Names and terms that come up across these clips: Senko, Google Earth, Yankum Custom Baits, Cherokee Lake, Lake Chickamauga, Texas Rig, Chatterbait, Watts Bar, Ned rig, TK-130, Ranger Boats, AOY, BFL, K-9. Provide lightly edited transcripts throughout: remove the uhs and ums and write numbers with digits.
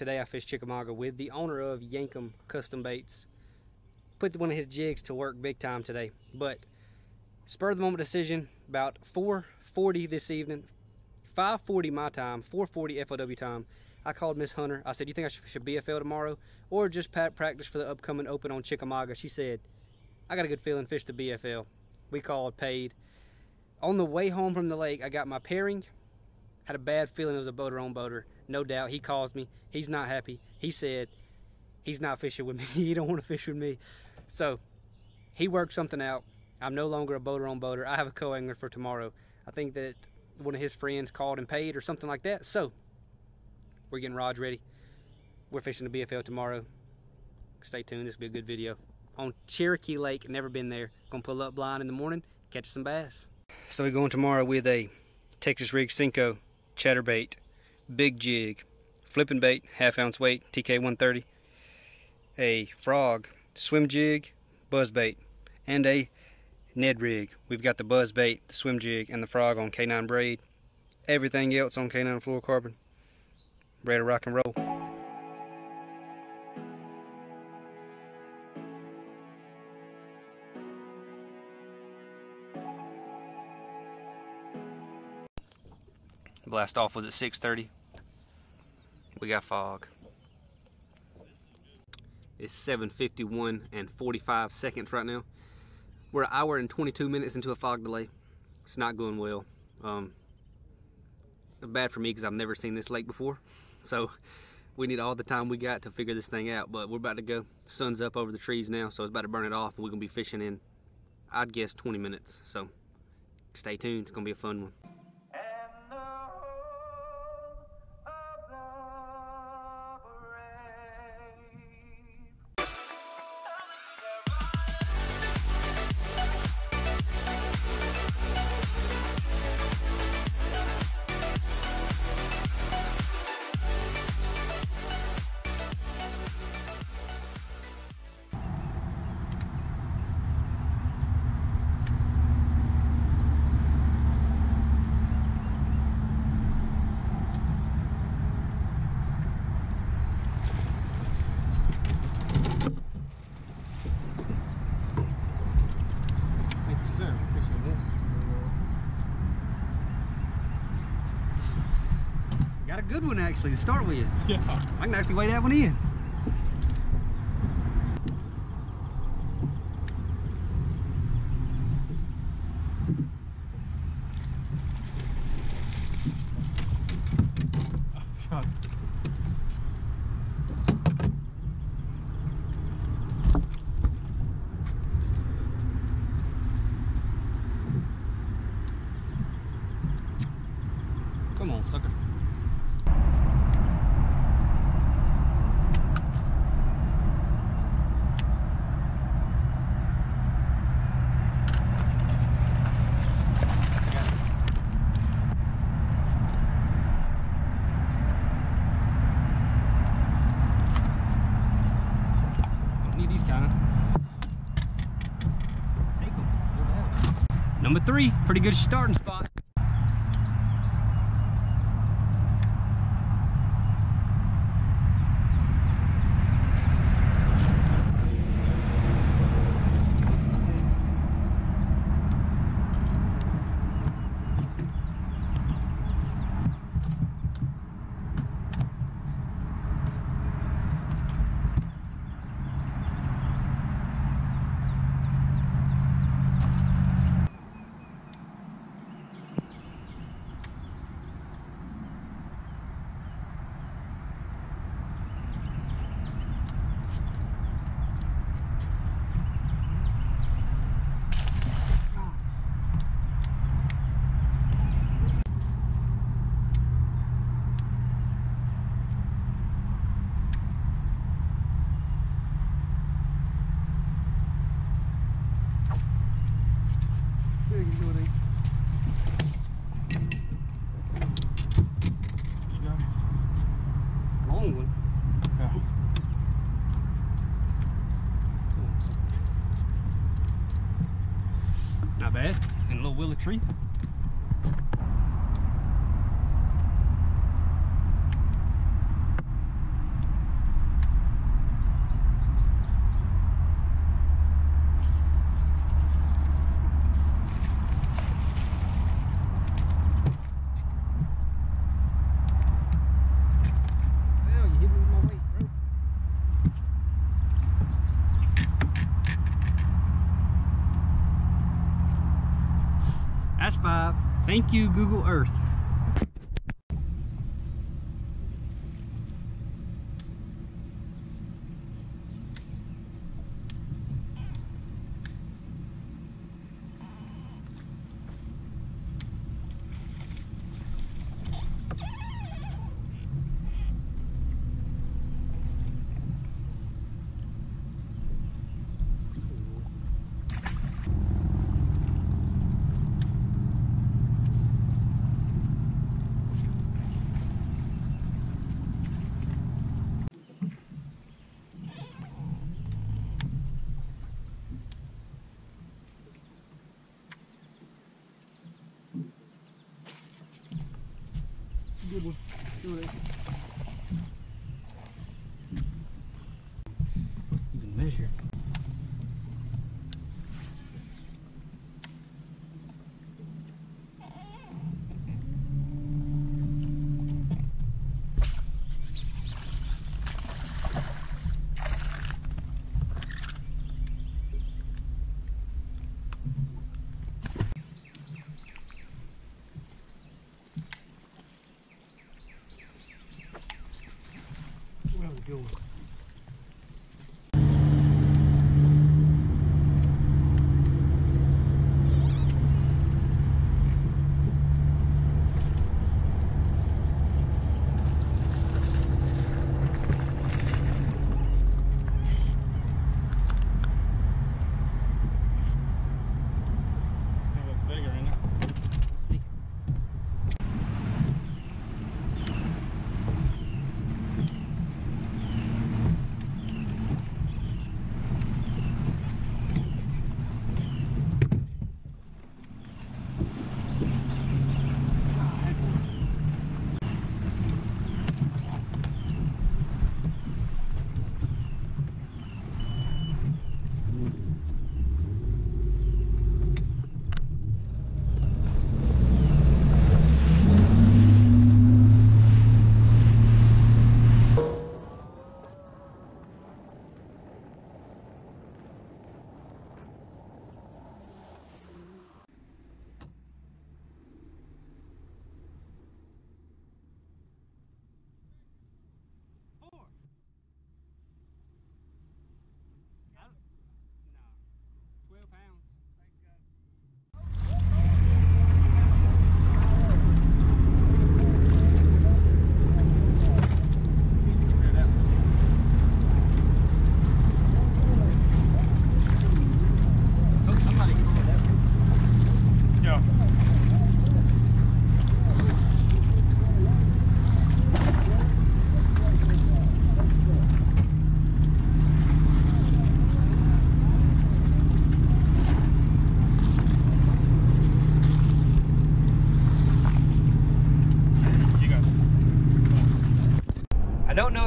Today I fished Chickamauga with the owner of Yankum Custom Baits. Put one of his jigs to work big time today, but spur of the moment decision about 4:40 this evening, 5:40 my time, 4:40 FOW time. I called Miss Hunter. I said, "You think I should fish a BFL tomorrow or just practice for the upcoming open on Chickamauga?" She said, "I got a good feeling, fish the BFL." We called, paid. On the way home from the lake, I got my pairing. Had a bad feeling it was a boater on boater. No doubt. He calls me. He's not happy. He said he's not fishing with me. He don't want to fish with me. So he worked something out. I'm no longer a boater on boater. I have a co-angler for tomorrow. I think that one of his friends called and paid or something like that. So we're getting rods ready. We're fishing the BFL tomorrow. Stay tuned. This will be a good video. On Cherokee Lake, never been there. Gonna pull up blind in the morning, catch some bass. So we're going tomorrow with a Texas Rig Senko chatterbait, big jig, flipping bait, half-ounce weight, TK-130, a frog swim jig, buzz bait, and a Ned rig. We've got the buzz bait, the swim jig, and the frog on K-9 braid. Everything else on K-9 fluorocarbon. Ready to rock and roll. Blast off was at 6:30. We got fog. It's 7:51 and 45 seconds right now. We're an hour and 22 minutes into a fog delay. It's not going well. Bad for me because I've never seen this lake before. So we need all the time we got to figure this thing out. But we're about to go. Sun's up over the trees now, so it's about to burn it off. And we're going to be fishing in, I'd guess, 20 minutes. So stay tuned. It's going to be a fun one. Good one actually to start with. Yeah. I can actually weigh that one in. Come on, sucker. Number three, pretty good starting spot. Willow tree. 5. Thank you, Google Earth. Good one. Good one. You can measure.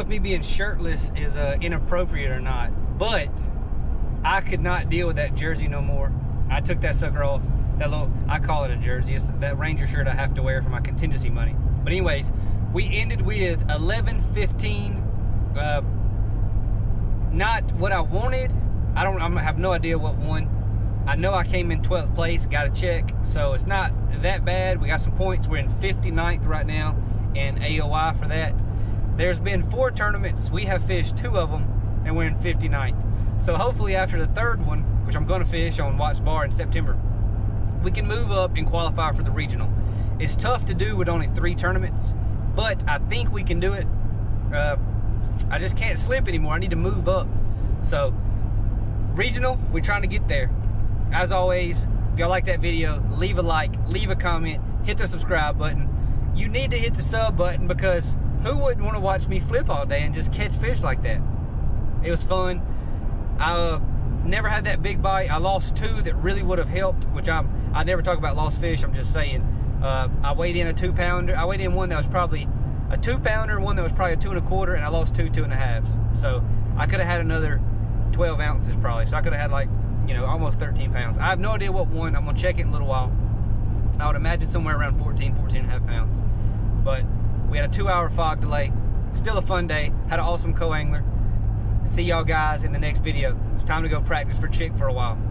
If me being shirtless is inappropriate or not, but I could not deal with that jersey no more. I took that sucker off. That little, I call it a jersey, it's that Ranger shirt I have to wear for my contingency money. But anyways, we ended with 11:15. Not what I wanted. I have no idea what won. I know I came in 12th place, got a check, so it's not that bad. We got some points. We're in 59th right now in AOY for that. There's been 4 tournaments. We have fished 2 of them, and we're in 59th. So hopefully after the 3rd one, which I'm going to fish on Watts Bar in September, we can move up and qualify for the regional. It's tough to do with only 3 tournaments, but I think we can do it. I just can't slip anymore. I need to move up. So regional, we're trying to get there. As always, if y'all like that video, leave a like, leave a comment, hit the subscribe button. You need to hit the sub button because who wouldn't want to watch me flip all day and just catch fish like that? It was fun. I never had that big bite. I lost 2 that really would have helped, which I never talk about lost fish. I'm just saying. I weighed in a 2-pounder. I weighed in one that was probably a 2-pounder, one that was probably a 2 1/4, and I lost 2 2 1/2s. So I could have had another 12 ounces probably. So I could have had, like, you know, almost 13 pounds. I have no idea what one. I'm going to check it in a little while. I would imagine somewhere around 14 1/2 pounds. But we had a 2-hour fog delay. Still a fun day. Had an awesome co-angler. See y'all guys in the next video. It's time to go practice for Chick for a while.